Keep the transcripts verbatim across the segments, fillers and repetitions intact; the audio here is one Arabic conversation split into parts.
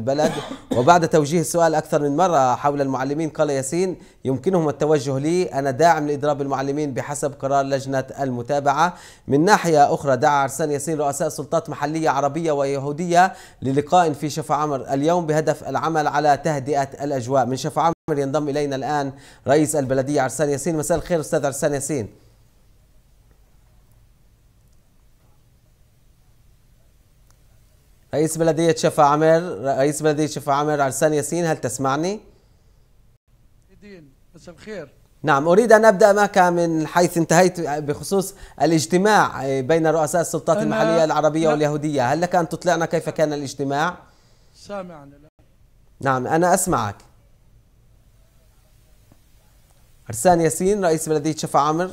البلد. وبعد توجيه السؤال أكثر من مرة حول المعلمين قال ياسين يمكنهم التوجه لي، أنا داعم لإضراب المعلمين بحسب قرار لجنة المتابعة. من ناحية أخرى دعا عرسان ياسين رؤساء سلطات محلية عربية ويهودية للقاء في شفاعمرو اليوم بهدف العمل على تهدئة الأجواء. من شفاعمرو ينضم إلينا الآن رئيس البلدية عرسان ياسين. مساء الخير أستاذ عرسان ياسين. رئيس بلدية شفاعمرو، رئيس بلدية شفاعمرو عرسان ياسين، هل تسمعني؟ مساء الخير. نعم، أريد أن أبدأ معك من حيث انتهيت بخصوص الاجتماع بين رؤساء السلطات المحلية العربية واليهودية، هل لك أن تطلعنا كيف كان الاجتماع؟ سامعني الآن؟ نعم، أنا أسمعك. عرسان ياسين رئيس بلدية شفاعمرو.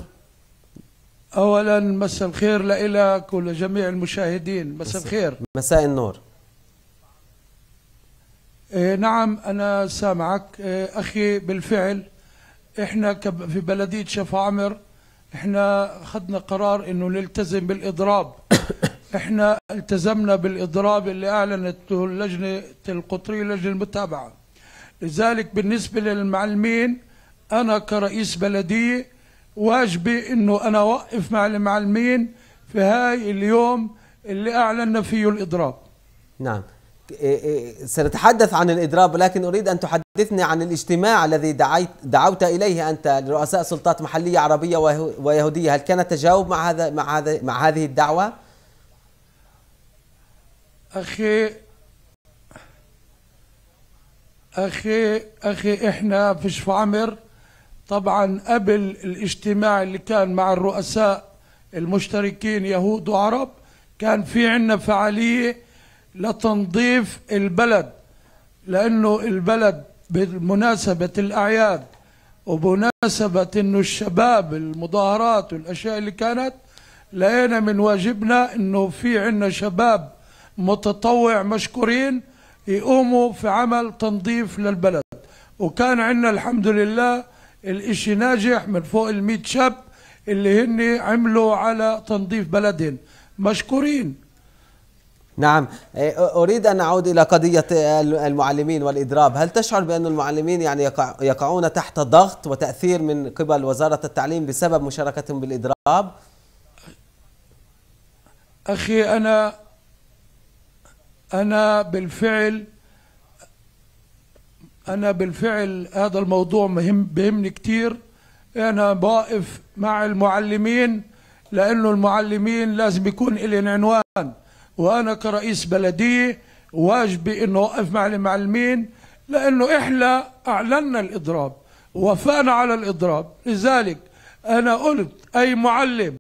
أولاً مساء الخير لإلك ولجميع المشاهدين، مساء الخير. مساء النور. إيه نعم أنا سامعك. إيه أخي بالفعل إحنا في بلدية شفاعمرو إحنا خدنا قرار إنه نلتزم بالإضراب. إحنا التزمنا بالإضراب اللي أعلنته اللجنة القطرية لجنة المتابعة. لذلك بالنسبة للمعلمين أنا كرئيس بلدية واجبي انه انا اوقف مع المعلمين في هاي اليوم اللي اعلنا فيه الاضراب. نعم، سنتحدث عن الاضراب، لكن اريد ان تحدثني عن الاجتماع الذي دعيت دعوت اليه انت لرؤساء سلطات محليه عربيه ويهوديه، هل كان تجاوب مع هذا مع هذا مع هذه الدعوه؟ اخي اخي اخي احنا في شفاعمرو طبعا قبل الاجتماع اللي كان مع الرؤساء المشتركين يهود وعرب كان في عندنا فعالية لتنظيف البلد، لأنه البلد بمناسبة الأعياد وبمناسبة أنه الشباب المظاهرات والأشياء اللي كانت لقينا من واجبنا أنه في عندنا شباب متطوع مشكورين يقوموا في عمل تنظيف للبلد، وكان عندنا الحمد لله الاشي ناجح من فوق المئة شاب اللي هن عملوا على تنظيف بلدهم مشكورين. نعم، أريد أن أعود إلى قضية المعلمين والإضراب، هل تشعر بأن المعلمين يعني يقع يقعون تحت ضغط وتأثير من قبل وزارة التعليم بسبب مشاركتهم بالإضراب؟ أخي أنا أنا بالفعل أنا بالفعل هذا الموضوع مهم بهمني كتير، أنا واقف مع المعلمين لأنه المعلمين لازم يكون إلين عنوان، وأنا كرئيس بلدية واجبي إنه أوقف مع المعلمين لأنه إحنا أعلنا الإضراب ووافقنا على الإضراب، لذلك أنا قلت أي معلم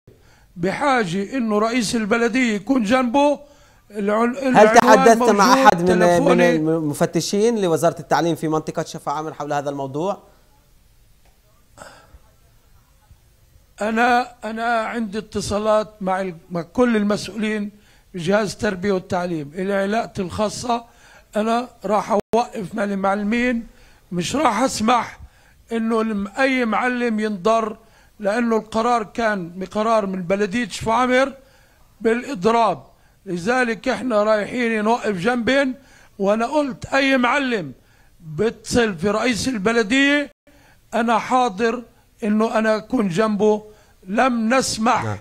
بحاجة إنه رئيس البلدية يكون جنبه. هل تحدثت مع أحد من, من المفتشين لوزارة التعليم في منطقة شفاعمرو حول هذا الموضوع؟ أنا أنا عندي اتصالات مع مع كل المسؤولين بجهاز التربية والتعليم، إلى علاقتي الخاصة أنا راح أوقف مع المعلمين، مش راح أسمح إنه أي معلم ينضر، لأنه القرار كان بقرار من بلدية شفاعمرو بالإضراب. لذلك احنا رايحين نوقف جنبين، وانا قلت اي معلم بتصل في رئيس البلدية انا حاضر انه انا اكون جنبه، لم نسمح نعم.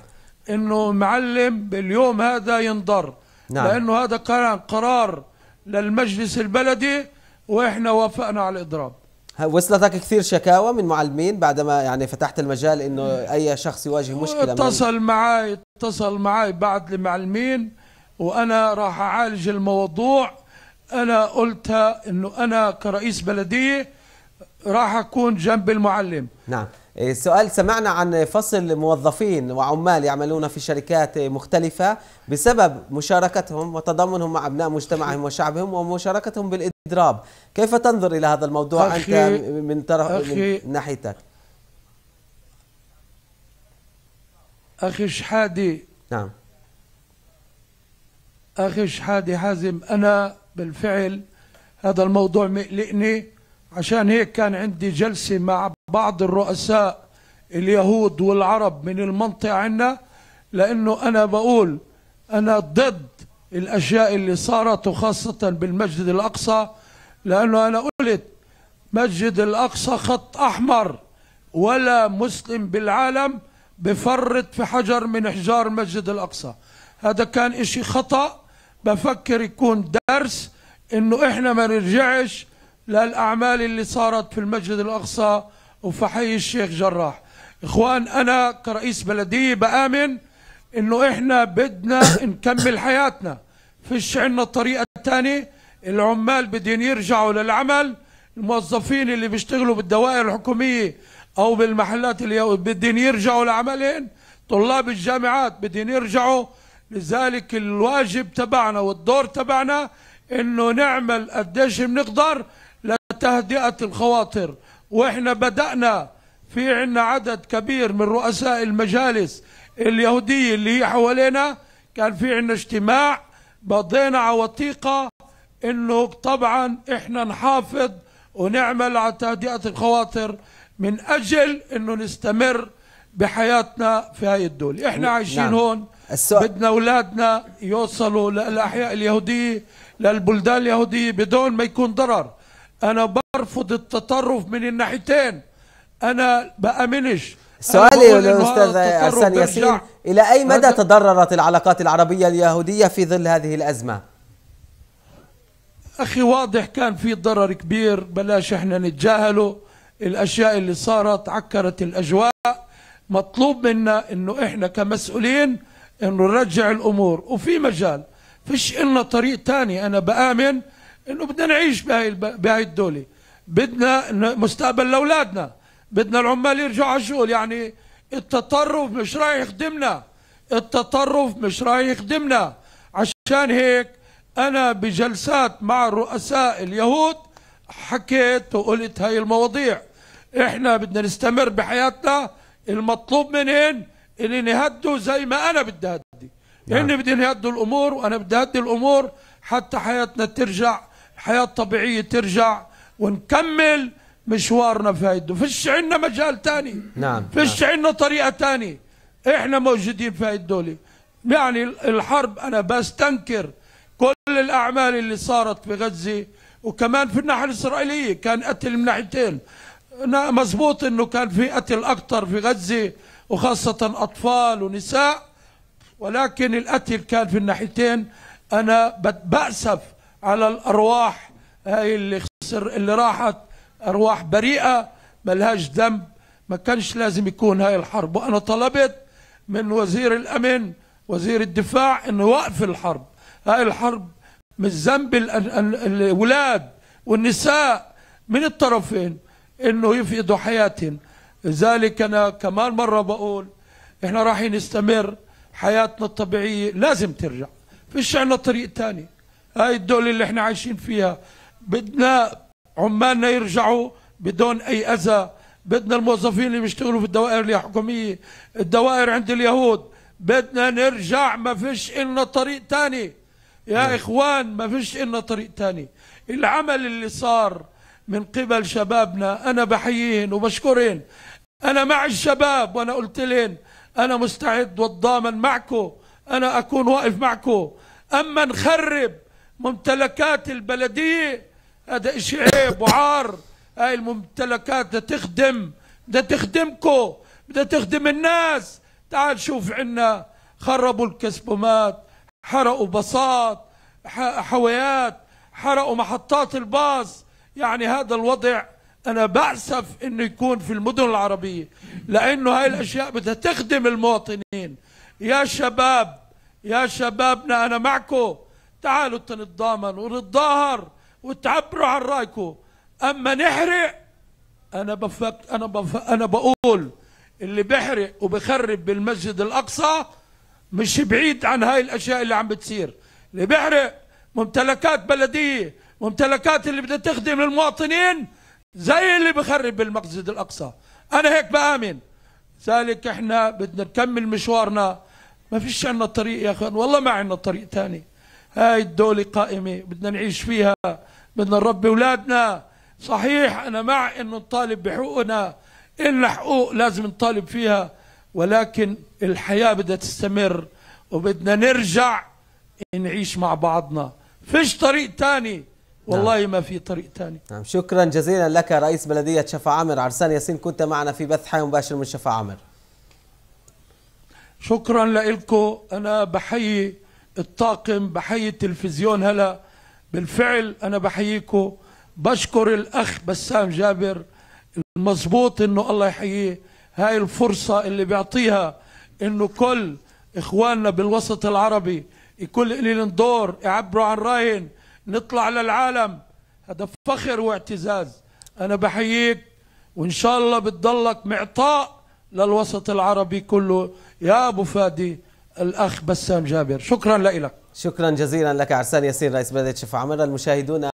انه معلم باليوم هذا ينضر نعم. لانه هذا كان قرار للمجلس البلدي واحنا وافقنا على الاضراب. وصلتك كثير شكاوى من معلمين بعدما يعني فتحت المجال انه اي شخص يواجه مشكلة؟ اتصل معي اتصل معي بعض المعلمين وأنا راح أعالج الموضوع، أنا قلتها أنه أنا كرئيس بلدية راح أكون جنب المعلم. نعم، السؤال سمعنا عن فصل موظفين وعمال يعملون في شركات مختلفة بسبب مشاركتهم وتضامنهم مع أبناء مجتمعهم وشعبهم ومشاركتهم بالإضراب، كيف تنظر إلى هذا الموضوع أنت من طرف من ناحيتك؟ أخي شحادي نعم أخي شحادي حازم أنا بالفعل هذا الموضوع مقلقني، عشان هيك كان عندي جلسة مع بعض الرؤساء اليهود والعرب من المنطقة عنا، لأنه أنا بقول أنا ضد الأشياء اللي صارت وخاصة بالمسجد الأقصى، لأنه أنا قلت مسجد الأقصى خط أحمر، ولا مسلم بالعالم بفرط في حجر من أحجار المسجد الأقصى. هذا كان إشي خطأ، بفكر يكون درس إنه إحنا ما نرجعش للأعمال اللي صارت في المسجد الأقصى وفي حي الشيخ جراح. إخوان، أنا كرئيس بلدية بآمن إنه إحنا بدنا نكمل حياتنا، فيش عنا طريقة تانية. العمال بدين يرجعوا للعمل، الموظفين اللي بيشتغلوا بالدوائر الحكومية أو بالمحلات اللي بدين يرجعوا لعملهم، طلاب الجامعات بدين يرجعوا. لذلك الواجب تبعنا والدور تبعنا إنه نعمل قديش بنقدر لتهدئة الخواطر، وإحنا بدأنا في عنا عدد كبير من رؤساء المجالس اليهودية اللي هي حوالينا. كان في عنا اجتماع بضينا على وثيقة إنه طبعا إحنا نحافظ ونعمل على تهدئة الخواطر من أجل إنه نستمر بحياتنا في هاي الدولة. إحنا عايشين نعم. هون السؤال. بدنا أولادنا يوصلوا للأحياء اليهودية، للبلدان اليهودية، بدون ما يكون ضرر. أنا برفض التطرف من الناحيتين، أنا بأمنش. سؤالي للأستاذ عرسان ياسين، إلى أي مدى تضررت العلاقات العربية اليهودية في ظل هذه الأزمة؟ أخي واضح كان في ضرر كبير، بلاش إحنا نتجاهله. الأشياء اللي صارت عكرت الأجواء. مطلوب منا إنه إحنا كمسؤولين إنه نرجع الأمور، وفي مجال فيش إلنا طريق تاني. أنا بآمن إنه بدنا نعيش بهاي بهاي الدولة، بدنا مستقبل لأولادنا، بدنا العمال يرجعوا على الشغل. يعني التطرف مش رايح يخدمنا، التطرف مش رايح يخدمنا. عشان هيك أنا بجلسات مع رؤساء اليهود حكيت وقلت هاي المواضيع. إحنا بدنا نستمر بحياتنا، المطلوب منهن إن يهدوا زي ما أنا بدي أهدي، يعني بدي يهدوا الأمور وأنا بدي أهدي الأمور حتى حياتنا ترجع، الحياة الطبيعية ترجع، ونكمل مشوارنا في هاي الدولة. فيش عندنا مجال تاني، نعم فيش نعم. عندنا طريقة تاني. إحنا موجودين في هاي الدولة. يعني الحرب، أنا بستنكر كل الأعمال اللي صارت في غزة، وكمان في الناحية الإسرائيلية كان قتل من ناحيتين. مظبوط إنه كان في قتل أكتر في غزة، وخاصة أطفال ونساء، ولكن القتل كان في الناحيتين. أنا بأسف على الأرواح هاي اللي خسر اللي راحت، أرواح بريئة ملهاش ذنب، ما كانش لازم يكون هاي الحرب. وأنا طلبت من وزير الأمن وزير الدفاع إنه يوقف الحرب. هاي الحرب من ذنب الأولاد والنساء من الطرفين إنه يفقدوا حياتهم. لذلك أنا كمان مرة بقول إحنا رايحين نستمر، حياتنا الطبيعية لازم ترجع، فيش عنا طريق تاني. هاي الدولة اللي إحنا عايشين فيها بدنا عمالنا يرجعوا بدون أي أذى، بدنا الموظفين اللي بيشتغلوا في الدوائر الحكومية، الدوائر عند اليهود، بدنا نرجع. ما فيش إلنا طريق تاني يا إخوان، ما فيش إلنا طريق تاني. العمل اللي صار من قبل شبابنا أنا بحييهن وبشكرهن. أنا مع الشباب، وأنا قلت لهن أنا مستعد والضامن معكم، أنا أكون واقف معكم. أما نخرب ممتلكات البلدية هذا إشي عيب وعار. هاي الممتلكات بدها تخدم، بدها تخدمكم، بدها تخدم الناس. تعال شوف عنا، خربوا الكسبومات، حرقوا باصات، حويات، حرقوا محطات الباص. يعني هذا الوضع أنا بأسف إنه يكون في المدن العربية، لأنه هاي الأشياء بدها تخدم المواطنين. يا شباب، يا شبابنا أنا معكم، تعالوا نتضامن ونتظاهر وتعبروا عن رايكم. اما نحرق، انا بفك انا بف... انا بقول اللي بحرق وبخرب بالمسجد الاقصى مش بعيد عن هاي الاشياء اللي عم بتصير. اللي بحرق ممتلكات بلديه، ممتلكات اللي بدها تخدم المواطنين، زي اللي بخرب بالمسجد الاقصى. انا هيك بامن. ذلك احنا بدنا نكمل مشوارنا، ما فيش عندنا طريق يا اخوان، والله ما عندنا طريق ثاني. هاي الدولة قائمة، بدنا نعيش فيها، بدنا نربي أولادنا. صحيح أنا مع إنه نطالب بحقوقنا، إلنا حقوق لازم نطالب فيها، ولكن الحياة بدها تستمر، وبدنا نرجع نعيش مع بعضنا، فيش طريق تاني والله، ما في طريق تاني. نعم، شكرا جزيلا لك رئيس بلدية شفاعمرو عرسان ياسين، كنت معنا في بث حي مباشر من شفاعمرو. شكرا لكم. أنا بحيي الطاقم، بحيي التلفزيون هلا، بالفعل أنا بحييكم، بشكر الأخ بسام جابر المضبوط إنه الله يحييه، هاي الفرصة اللي بيعطيها إنه كل إخواننا بالوسط العربي يكون لهم دور، يعبروا عن رأيهم، نطلع للعالم، هذا فخر واعتزاز. أنا بحييك وإن شاء الله بتضلك معطاء للوسط العربي كله يا أبو فادي الأخ بسام جابر. شكرا لك. شكرا جزيلا لك عرسان ياسين رئيس بلدية شفاعمرو. المشاهدون